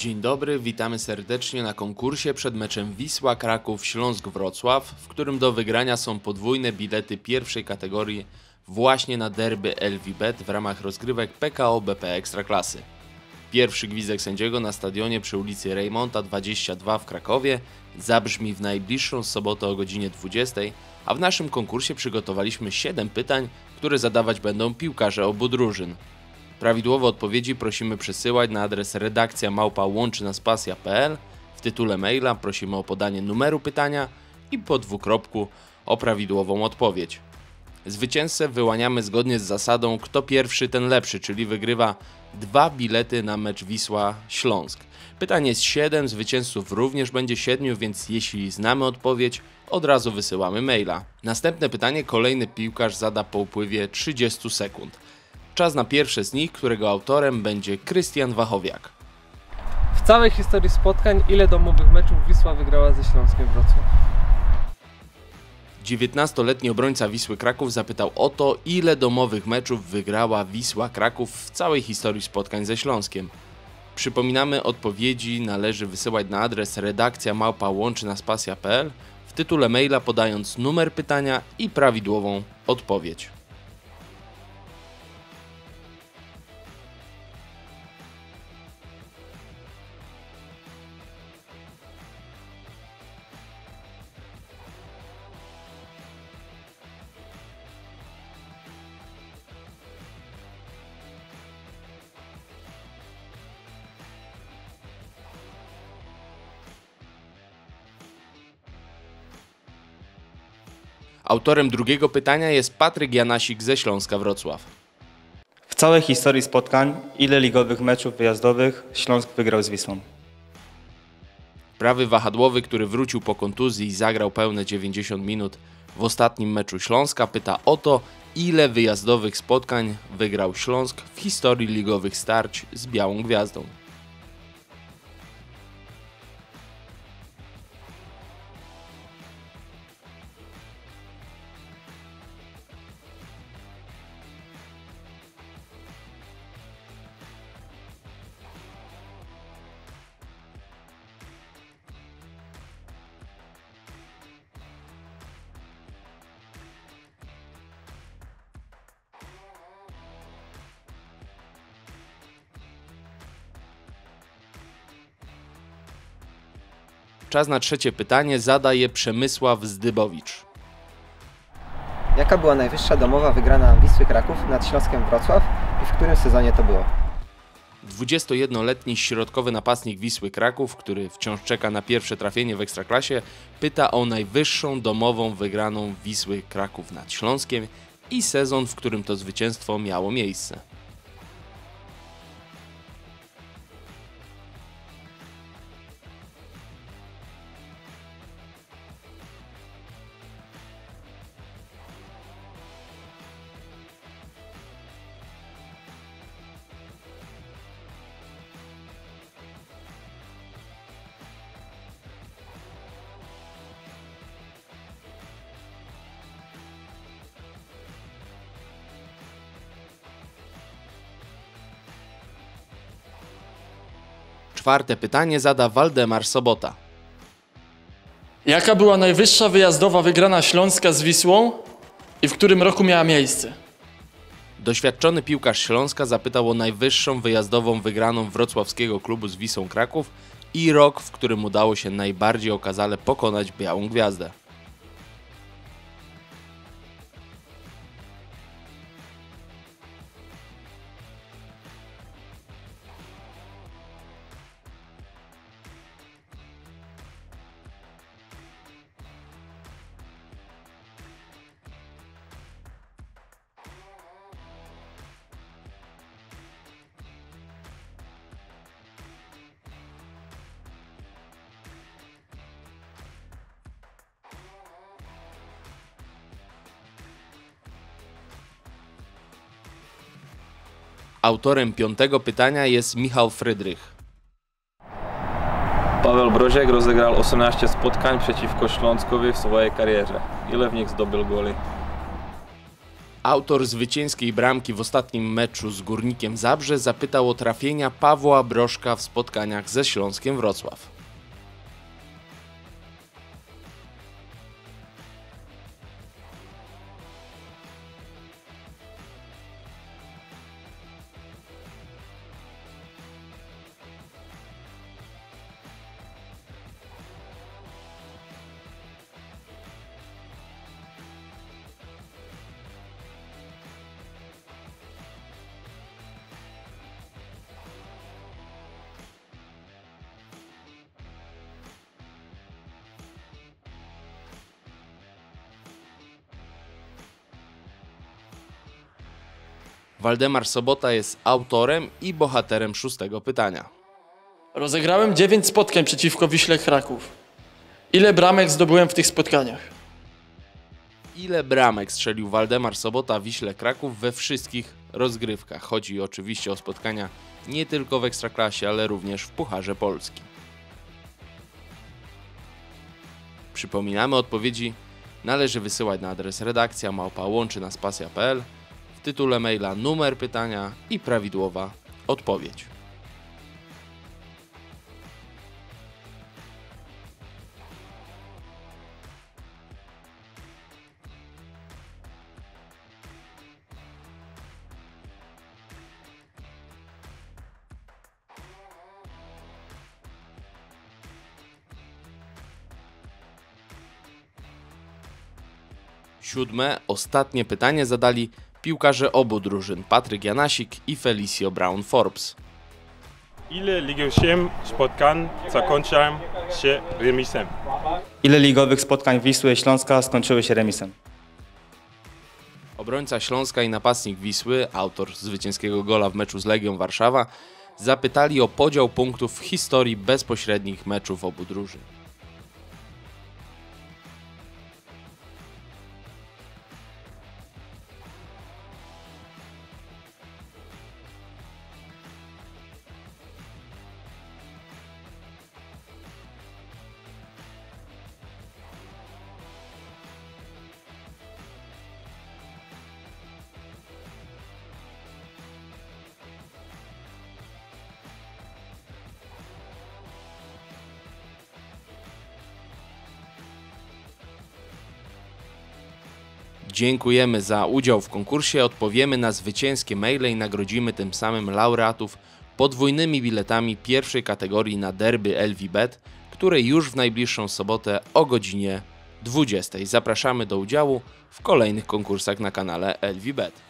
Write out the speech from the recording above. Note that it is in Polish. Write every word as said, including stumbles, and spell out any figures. Dzień dobry, witamy serdecznie na konkursie przed meczem Wisła Kraków Śląsk Wrocław, w którym do wygrania są podwójne bilety pierwszej kategorii właśnie na derby LVBet w ramach rozgrywek P K O B P Ekstraklasy. Pierwszy gwizdek sędziego na stadionie przy ulicy Reymonta dwadzieścia dwa w Krakowie zabrzmi w najbliższą sobotę o godzinie dwudziestej, a w naszym konkursie przygotowaliśmy siedem pytań, które zadawać będą piłkarze obu drużyn. Prawidłowe odpowiedzi prosimy przesyłać na adres redakcja małpa łączy nas pasja kropka p l. W tytule maila prosimy o podanie numeru pytania i po dwukropku o prawidłową odpowiedź. Zwycięzcę wyłaniamy zgodnie z zasadą kto pierwszy ten lepszy, czyli wygrywa dwa bilety na mecz Wisła-Śląsk. Pytanie jest siedem, zwycięzców również będzie siedmiu, więc jeśli znamy odpowiedź, od razu wysyłamy maila. Następne pytanie kolejny piłkarz zada po upływie trzydziestu sekund. Czas na pierwsze z nich, którego autorem będzie Krystian Wachowiak. W całej historii spotkań ile domowych meczów Wisła wygrała ze Śląskiem Wrocław? dziewiętnastoletni obrońca Wisły Kraków zapytał o to, ile domowych meczów wygrała Wisła Kraków w całej historii spotkań ze Śląskiem. Przypominamy, odpowiedzi należy wysyłać na adres redakcja małpa łączy nas pasja kropka p l, w tytule maila podając numer pytania i prawidłową odpowiedź. Autorem drugiego pytania jest Patryk Janasik ze Śląska Wrocław. W całej historii spotkań ile ligowych meczów wyjazdowych Śląsk wygrał z Wisłą? Prawy wahadłowy, który wrócił po kontuzji i zagrał pełne dziewięćdziesiąt minut w ostatnim meczu Śląska, pyta o to, ile wyjazdowych spotkań wygrał Śląsk w historii ligowych starć z Białą Gwiazdą. Czas na trzecie pytanie zadaje Przemysław Zdybowicz. Jaka była najwyższa domowa wygrana Wisły Kraków nad Śląskiem Wrocław i w którym sezonie to było? dwudziestojednoletni środkowy napastnik Wisły Kraków, który wciąż czeka na pierwsze trafienie w Ekstraklasie, pyta o najwyższą domową wygraną Wisły Kraków nad Śląskiem i sezon, w którym to zwycięstwo miało miejsce. Czwarte pytanie zada Waldemar Sobota. Jaka była najwyższa wyjazdowa wygrana Śląska z Wisłą i w którym roku miała miejsce? Doświadczony piłkarz Śląska zapytał o najwyższą wyjazdową wygraną wrocławskiego klubu z Wisłą Kraków i rok, w którym udało się najbardziej okazale pokonać Białą Gwiazdę. Autorem piątego pytania jest Michał Frydrych. Paweł Brożek rozegrał osiemnaście spotkań przeciwko Śląskowi w swojej karierze. Ile w nich zdobył goli? Autor zwycięskiej bramki w ostatnim meczu z Górnikiem Zabrze zapytał o trafienia Pawła Brożka w spotkaniach ze Śląskiem Wrocław. Waldemar Sobota jest autorem i bohaterem szóstego pytania. Rozegrałem dziewięć spotkań przeciwko Wiśle Kraków. Ile bramek zdobyłem w tych spotkaniach? Ile bramek strzelił Waldemar Sobota Wiśle Kraków we wszystkich rozgrywkach? Chodzi oczywiście o spotkania nie tylko w Ekstraklasie, ale również w Pucharze Polski. Przypominamy, odpowiedzi należy wysyłać na adres redakcja małpa łączy nas pasja kropka p l. W tytule maila numer pytania i prawidłowa odpowiedź. Siódme, ostatnie pytanie zadali piłkarze obu drużyn, Patryk Janasik i Felicio Brown Forbes. Ile ligowych spotkań zakończyłem się remisem? Ile ligowych spotkań Wisły i Śląska skończyły się remisem? Obrońca Śląska i napastnik Wisły, autor zwycięskiego gola w meczu z Legią Warszawa, zapytali o podział punktów w historii bezpośrednich meczów obu drużyn. Dziękujemy za udział w konkursie, odpowiemy na zwycięskie maile i nagrodzimy tym samym laureatów podwójnymi biletami pierwszej kategorii na derby L V bet, które już w najbliższą sobotę o godzinie dwudziestej. Zapraszamy do udziału w kolejnych konkursach na kanale L V bet.